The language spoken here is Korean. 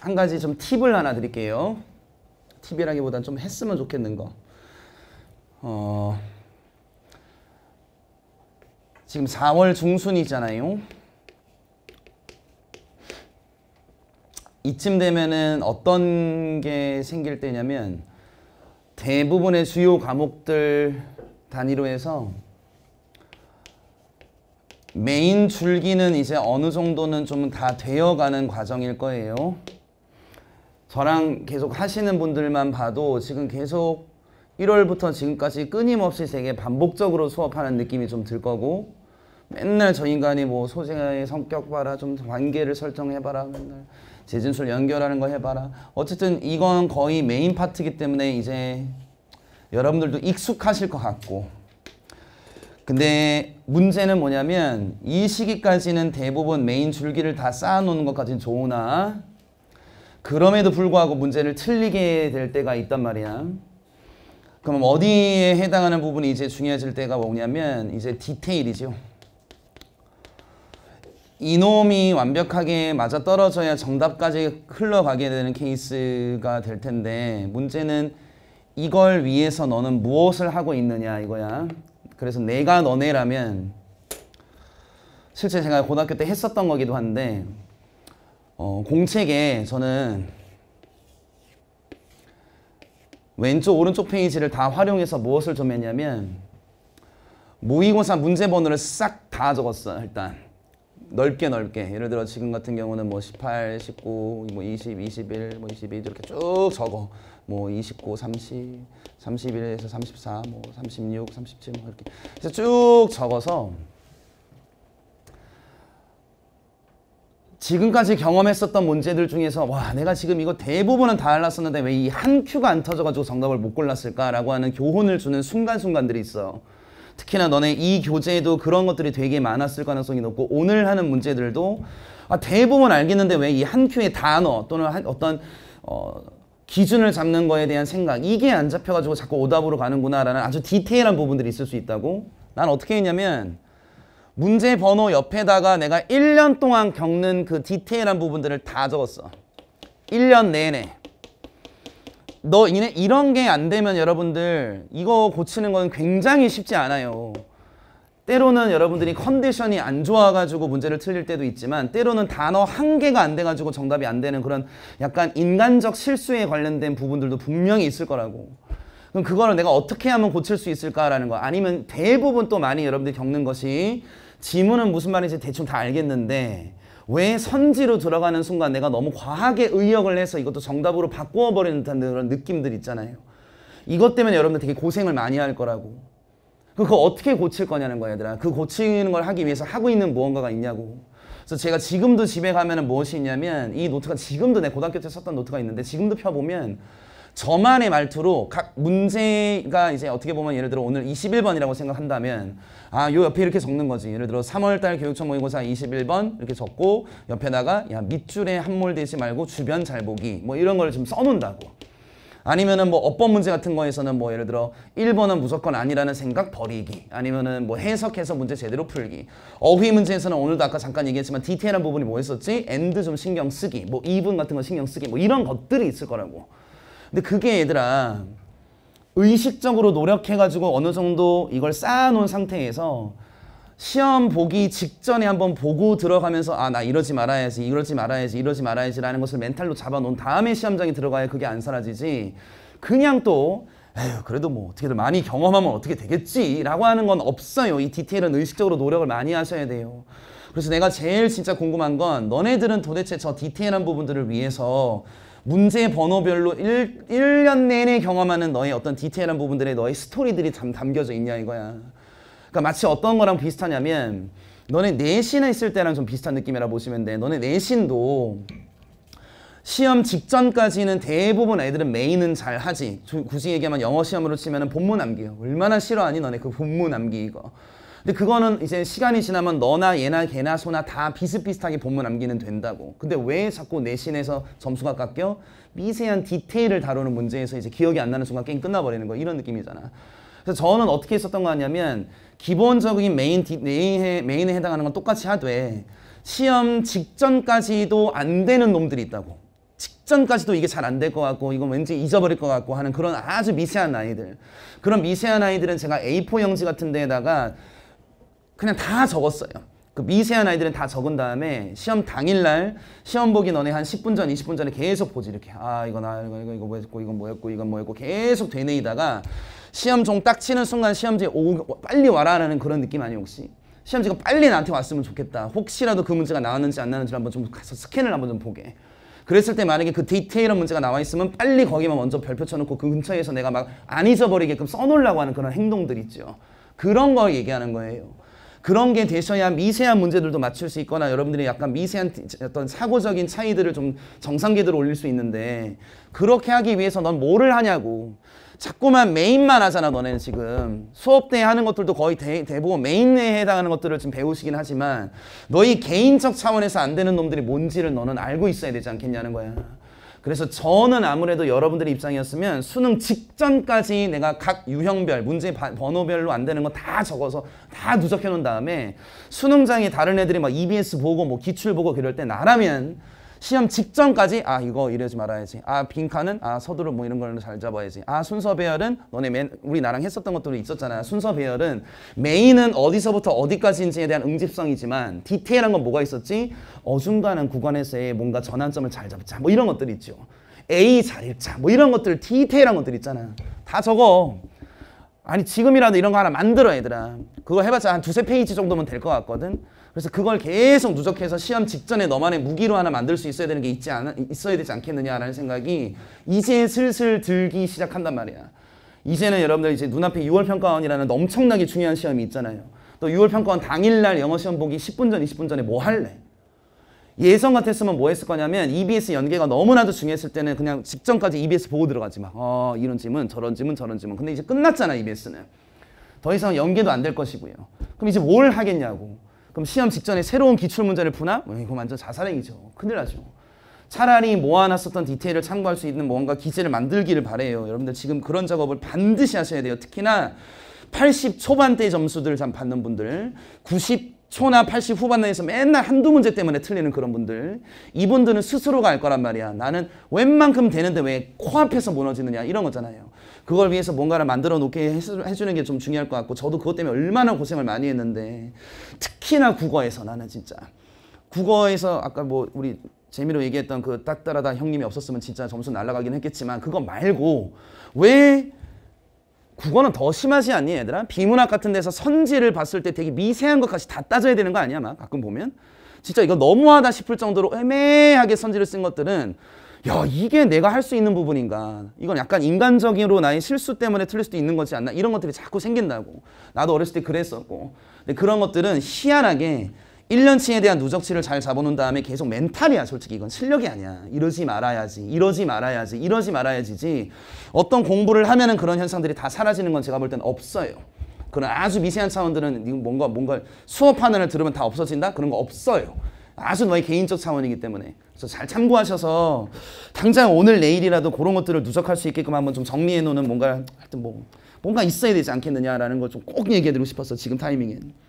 한 가지 좀 팁을 하나 드릴게요. 팁이라기보단 좀 했으면 좋겠는 거. 지금 4월 중순이잖아요. 이쯤 되면은 어떤 게 생길 때냐면 대부분의 주요 과목들 단위로 해서 메인 줄기는 이제 어느 정도는 좀 다 되어가는 과정일 거예요. 저랑 계속 하시는 분들만 봐도 지금 계속 1월부터 지금까지 끊임없이 되게 반복적으로 수업하는 느낌이 좀 들 거고, 맨날 저 인간이 뭐 소재의 성격 봐라, 좀 관계를 설정해봐라, 맨날 재진술 연결하는 거 해봐라. 어쨌든 이건 거의 메인 파트이기 때문에 이제 여러분들도 익숙하실 것 같고, 근데 문제는 뭐냐면 이 시기까지는 대부분 메인 줄기를 다 쌓아놓는 것까지는 좋으나 그럼에도 불구하고 문제를 틀리게 될 때가 있단 말이야. 그럼 어디에 해당하는 부분이 이제 중요해질 때가 뭐냐면 이제 디테일이죠. 이놈이 완벽하게 맞아떨어져야 정답까지 흘러가게 되는 케이스가 될 텐데, 문제는 이걸 위해서 너는 무엇을 하고 있느냐 이거야. 그래서 내가 너네라면, 실제 제가 고등학교 때 했었던 거기도 한데, 공책에 저는 왼쪽 오른쪽 페이지를 다 활용해서 무엇을 좀 했냐면 모의고사 문제번호를 싹 다 적었어요. 일단 넓게 예를 들어 지금 같은 경우는 뭐 18, 19, 뭐 20, 21, 뭐 22 이렇게 쭉 적어. 뭐 29, 30, 31에서 34, 뭐 36, 37 뭐 이렇게 그래서 쭉 적어서 지금까지 경험했었던 문제들 중에서 와, 내가 지금 이거 대부분은 다 알았었는데 왜 이 한 큐가 안 터져가지고 정답을 못 골랐을까라고 하는 교훈을 주는 순간순간들이 있어. 특히나 너네 이 교재에도 그런 것들이 되게 많았을 가능성이 높고, 오늘 하는 문제들도 대부분 알겠는데 왜 이 한 큐의 단어 또는 어떤 기준을 잡는 거에 대한 생각, 이게 안 잡혀가지고 자꾸 오답으로 가는구나 라는 아주 디테일한 부분들이 있을 수 있다고. 난 어떻게 했냐면 문제 번호 옆에다가 내가 1년 동안 겪는 그 디테일한 부분들을 다 적었어. 1년 내내. 너 이런 게 안 되면 여러분들 이거 고치는 건 굉장히 쉽지 않아요. 때로는 여러분들이 컨디션이 안 좋아가지고 문제를 틀릴 때도 있지만, 때로는 단어 한 개가 안 돼가지고 정답이 안 되는 그런 약간 인간적 실수에 관련된 부분들도 분명히 있을 거라고. 그럼 그거를 내가 어떻게 하면 고칠 수 있을까라는 거. 아니면 대부분 또 많이 여러분들이 겪는 것이 지문은 무슨 말인지 대충 다 알겠는데 왜 선지로 들어가는 순간 내가 너무 과하게 의역을 해서 이것도 정답으로 바꾸어버리는 듯한 그런 느낌들 있잖아요. 이것 때문에 여러분들 되게 고생을 많이 할 거라고. 그거 어떻게 고칠 거냐는 거야, 얘들아. 그 고치는 걸 하기 위해서 하고 있는 무언가가 있냐고. 그래서 제가 지금도 집에 가면 무엇이 있냐면, 이 노트가 지금도 내 고등학교 때 썼던 노트가 있는데 지금도 펴보면 저만의 말투로 각 문제가 이제 어떻게 보면 예를 들어 오늘 21번이라고 생각한다면 요 옆에 이렇게 적는 거지. 예를 들어 3월달 교육청 모의고사 21번 이렇게 적고 옆에다가 야 밑줄에 함몰되지 말고 주변 잘 보기 뭐 이런 걸 좀 써놓는다고. 아니면은 뭐 어법 문제 같은 거에서는 뭐 예를 들어 1번은 무조건 아니라는 생각 버리기, 아니면은 뭐 해석해서 문제 제대로 풀기, 어휘 문제에서는 오늘도 아까 잠깐 얘기했지만 디테일한 부분이 뭐 했었지? 엔드 좀 신경 쓰기, 뭐 이분 같은 거 신경 쓰기, 뭐 이런 것들이 있을 거라고. 근데 그게 얘들아 의식적으로 노력해가지고 어느 정도 이걸 쌓아놓은 상태에서 시험 보기 직전에 한번 보고 들어가면서 나 이러지 말아야지 라는 것을 멘탈로 잡아놓은 다음에 시험장에 들어가야 그게 안 사라지지. 그냥 또 에휴 그래도 뭐 어떻게든 많이 경험하면 어떻게 되겠지 라고 하는 건 없어요. 이 디테일은 의식적으로 노력을 많이 하셔야 돼요. 그래서 내가 제일 진짜 궁금한 건 너네들은 도대체 저 디테일한 부분들을 위해서 문제 번호별로 1년 내내 경험하는 너의 어떤 디테일한 부분들에 너의 스토리들이 담겨져 있냐 이거야. 그러니까 마치 어떤 거랑 비슷하냐면 너네 내신에 있을 때랑 좀 비슷한 느낌이라 보시면 돼. 너네 내신도 시험 직전까지는 대부분 애들은 메인은 잘 하지. 굳이 얘기하면 영어 시험으로 치면 본문 암기요. 얼마나 싫어하니 너네 그 본문 암기 이거. 근데 그거는 이제 시간이 지나면 너나 얘나 걔나 소나 다 비슷비슷하게 본문 암기는 된다고. 근데 왜 자꾸 내신에서 점수가 깎여? 미세한 디테일을 다루는 문제에서 이제 기억이 안 나는 순간 게임 끝나버리는 거 이런 느낌이잖아. 그래서 저는 어떻게 했었던 거 하냐면 기본적인 메인에 해당하는 건 똑같이 하되 시험 직전까지도 안 되는 놈들이 있다고. 직전까지도 이게 잘 안 될 것 같고 이건 왠지 잊어버릴 것 같고 하는 그런 아주 미세한 아이들. 그런 미세한 아이들은 제가 A4 용지 같은 데에다가 그냥 다 적었어요. 그 미세한 아이들은 다 적은 다음에 시험 당일날 시험 보기 전에 한 10분 전, 20분 전에 계속 보지 이렇게. 아 이건 이거 뭐였고 이건 뭐였고 이건 뭐였고 계속 되뇌이다가 시험 종 딱 치는 순간 시험지 오 빨리 와라라는 그런 느낌 아니에요 혹시? 시험지가 빨리 나한테 왔으면 좋겠다. 혹시라도 그 문제가 나왔는지 안 나왔는지 한번 좀 가서 스캔을 한번 좀 보게. 그랬을 때 만약에 그 디테일한 문제가 나와 있으면 빨리 거기만 먼저 별표 쳐놓고 그 근처에서 내가 막 안 잊어버리게끔 써놓으려고 하는 그런 행동들 있죠. 그런 거 얘기하는 거예요. 그런 게 되셔야 미세한 문제들도 맞출 수 있거나 여러분들이 약간 미세한 어떤 사고적인 차이들을 좀 정상 궤도로 올릴 수 있는데 그렇게 하기 위해서 넌 뭐를 하냐고. 자꾸만 메인만 하잖아. 너네는 지금 수업 때 하는 것들도 거의 대부분 메인에 해당하는 것들을 지금 배우시긴 하지만 너희 개인적 차원에서 안 되는 놈들이 뭔지를 너는 알고 있어야 되지 않겠냐는 거야. 그래서 저는 아무래도 여러분들의 입장이었으면 수능 직전까지 내가 각 유형별, 문제 번호별로 안 되는 거 다 적어서 다 누적해 놓은 다음에 수능장에 다른 애들이 막 EBS 보고 뭐 기출 보고 그럴 때 나라면 시험 직전까지 아 이거 이러지 말아야지, 아 빈칸은 아 서두로 뭐 이런 걸로 잘 잡아야지, 아 순서 배열은 너네 우리 나랑 했었던 것들이 있었잖아. 순서 배열은 메인은 어디서부터 어디까지인지에 대한 응집성이지만 디테일한 건 뭐가 있었지, 어중간한 구간에서의 뭔가 전환점을 잘 잡자 뭐 이런 것들 있죠. A 잘 읽자 뭐 이런 것들 디테일한 것들 있잖아. 다 적어. 아니 지금이라도 이런 거 하나 만들어 얘들아. 그거 해봤자 한 두세 페이지 정도면 될 것 같거든. 그래서 그걸 계속 누적해서 시험 직전에 너만의 무기로 하나 만들 수 있어야 되는 게 있어야 되지 않겠느냐라는 생각이 이제 슬슬 들기 시작한단 말이야. 이제는 여러분들 이제 눈앞에 6월 평가원이라는 엄청나게 중요한 시험이 있잖아요. 또 6월 평가원 당일날 영어 시험 보기 10분 전, 20분 전에 뭐 할래? 예선 같았으면 뭐 했을 거냐면 EBS 연계가 너무나도 중요했을 때는 그냥 직전까지 EBS 보고 들어가지 마. 이런 질문, 저런 질문, 저런 질문. 근데 이제 끝났잖아, EBS는. 더 이상 연계도 안 될 것이고요. 그럼 이제 뭘 하겠냐고. 그럼 시험 직전에 새로운 기출문제를 푸나? 이거 완전 자살행위죠. 큰일 나죠. 차라리 모아놨었던 디테일을 참고할 수 있는 뭔가 기재를 만들기를 바래요. 여러분들 지금 그런 작업을 반드시 하셔야 돼요. 특히나 80 초반대 점수들을 받는 분들, 90초나 80 후반대에서 맨날 한두 문제 때문에 틀리는 그런 분들, 이분들은 스스로가 알 거란 말이야. 나는 웬만큼 되는데 왜 코앞에서 무너지느냐 이런 거잖아요. 그걸 위해서 뭔가를 만들어 놓게 해주는 게 좀 중요할 것 같고, 저도 그것 때문에 얼마나 고생을 많이 했는데 특히나 국어에서 나는 진짜 국어에서 아까 뭐 우리 재미로 얘기했던 그 따따라다 형님이 없었으면 진짜 점수 날아가긴 했겠지만 그거 말고 왜 국어는 더 심하지 않니 얘들아? 비문학 같은 데서 선지를 봤을 때 되게 미세한 것까지 다 따져야 되는 거 아니야 막 가끔 보면? 진짜 이거 너무하다 싶을 정도로 애매하게 선지를 쓴 것들은 야 이게 내가 할 수 있는 부분인가, 이건 약간 인간적으로 나의 실수 때문에 틀릴 수도 있는 거지 않나 이런 것들이 자꾸 생긴다고. 나도 어렸을 때 그랬었고. 근데 그런 것들은 희한하게 1년치에 대한 누적치를 잘 잡아놓은 다음에 계속 멘탈이야. 솔직히 이건 실력이 아니야. 이러지 말아야지지 어떤 공부를 하면은 그런 현상들이 다 사라지는 건 제가 볼 땐 없어요. 그런 아주 미세한 차원들은 뭔가 수업 하나를 들으면 다 없어진다? 그런 거 없어요. 아주 너의 개인적 차원이기 때문에. 그래서 잘 참고하셔서 당장 오늘 내일이라도 그런 것들을 누적할 수 있게끔 한번 좀 정리해 놓는 뭔가, 하여튼 뭔가 있어야 되지 않겠느냐라는 걸 좀 꼭 얘기해 드리고 싶었어. 지금 타이밍엔.